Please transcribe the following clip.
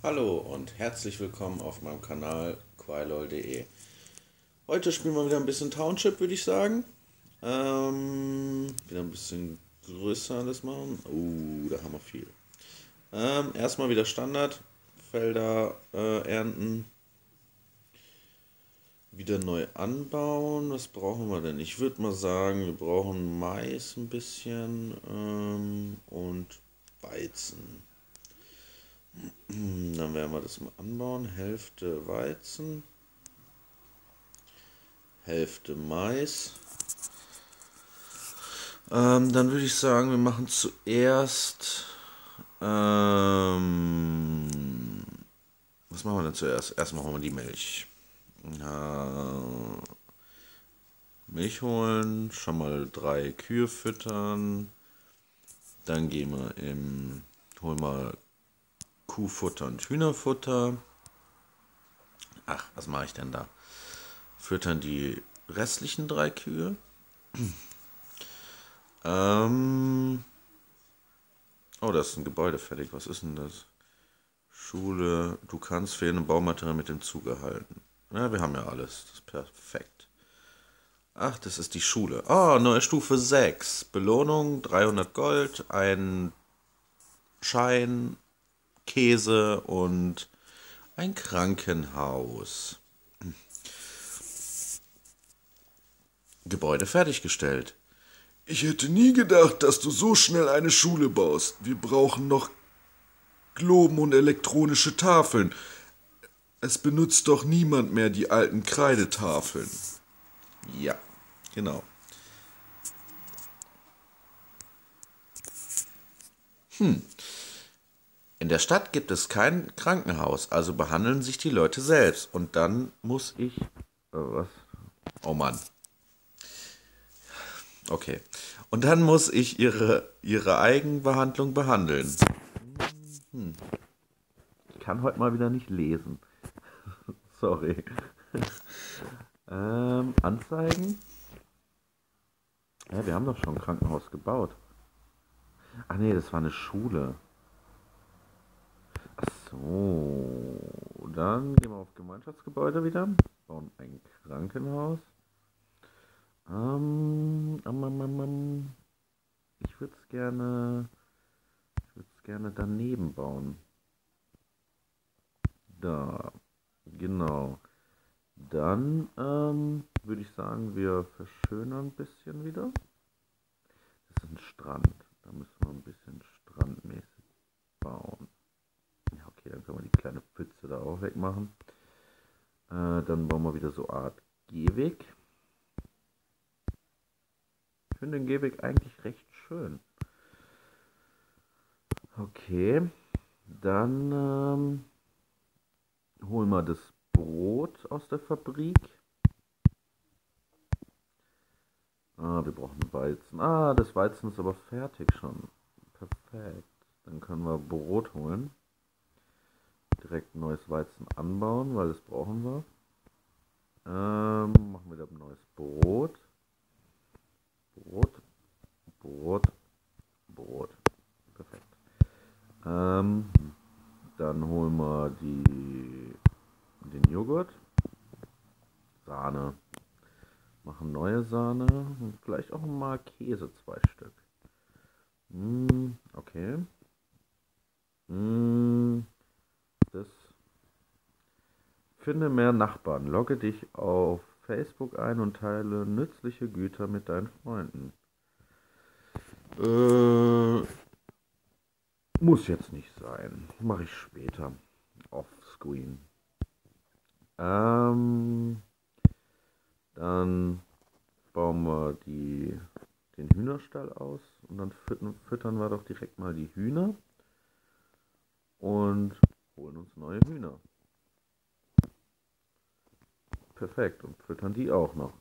Hallo und herzlich willkommen auf meinem Kanal Quailol.de. Heute spielen wir wieder ein bisschen Township, würde ich sagen. Wieder ein bisschen größer alles machen. Da haben wir viel. Erstmal wieder Standard. Felder ernten. Wieder neu anbauen. Was brauchen wir denn? Ich würde mal sagen, wir brauchen Mais ein bisschen und Weizen. Dann werden wir das mal anbauen. Hälfte Weizen, Hälfte Mais. Dann würde ich sagen, wir machen zuerst... was machen wir denn zuerst? Erst machen wir die Milch. Milch holen, schon mal 3 Kühe füttern. Dann gehen wir holen mal Kuhfutter und Hühnerfutter. Ach, was mache ich denn da? Füttern die restlichen 3 Kühe. Oh, das ist ein Gebäude fertig. Was ist denn das? Schule, du kannst fehlende Baumaterial mit dem Zug erhalten. Ja, wir haben ja alles. Das ist perfekt. Ach, das ist die Schule. Oh, neue Stufe 6. Belohnung, 300 Gold, ein Schein, Käse und ein Krankenhaus. Gebäude fertiggestellt. Ich hätte nie gedacht, dass du so schnell eine Schule baust. Wir brauchen noch Globen und elektronische Tafeln. Es benutzt doch niemand mehr die alten Kreidetafeln. Ja, genau. In der Stadt gibt es kein Krankenhaus, also behandeln sich die Leute selbst. Und dann muss ich... Oh Mann. Okay. Und dann muss ich ihre Eigenbehandlung behandeln. Ich kann heute mal wieder nicht lesen. Sorry. Anzeigen? Ja, wir haben doch schon ein Krankenhaus gebaut. Ach nee, das war eine Schule. So, dann gehen wir auf Gemeinschaftsgebäude wieder. Bauen ein Krankenhaus. Ich würde es gerne daneben bauen. Da, genau. Dann würde ich sagen, wir verschönern ein bisschen wieder. Das ist ein Strand. Da müssen wir ein bisschen strandmäßig bauen. Ja, okay, dann können wir die kleine Pfütze da auch wegmachen. Dann bauen wir wieder so eine Art Gehweg. Ich finde den Gehweg eigentlich recht schön. Okay, dann holen wir das Brot aus der Fabrik. Wir brauchen Weizen. Das Weizen ist aber fertig schon. Perfekt. Dann können wir Brot holen. Direkt neues Weizen anbauen, weil das brauchen wir. Machen wir da ein neues Brot. Brot. Perfekt. Dann holen wir den Joghurt. Sahne. Machen neue Sahne. Und vielleicht auch mal Käse, 2 Stück. Okay. Das. Finde mehr Nachbarn. Logge dich auf Facebook ein und teile nützliche Güter mit deinen Freunden. Muss jetzt nicht sein. Mache ich später. Offscreen. Dann bauen wir den Hühnerstall aus und dann füttern wir doch direkt mal die Hühner und holen uns neue Hühner. Perfekt, und füttern die auch noch.